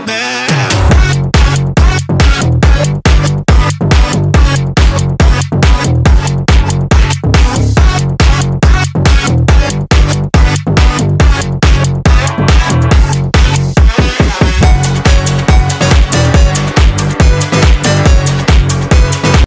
it matters.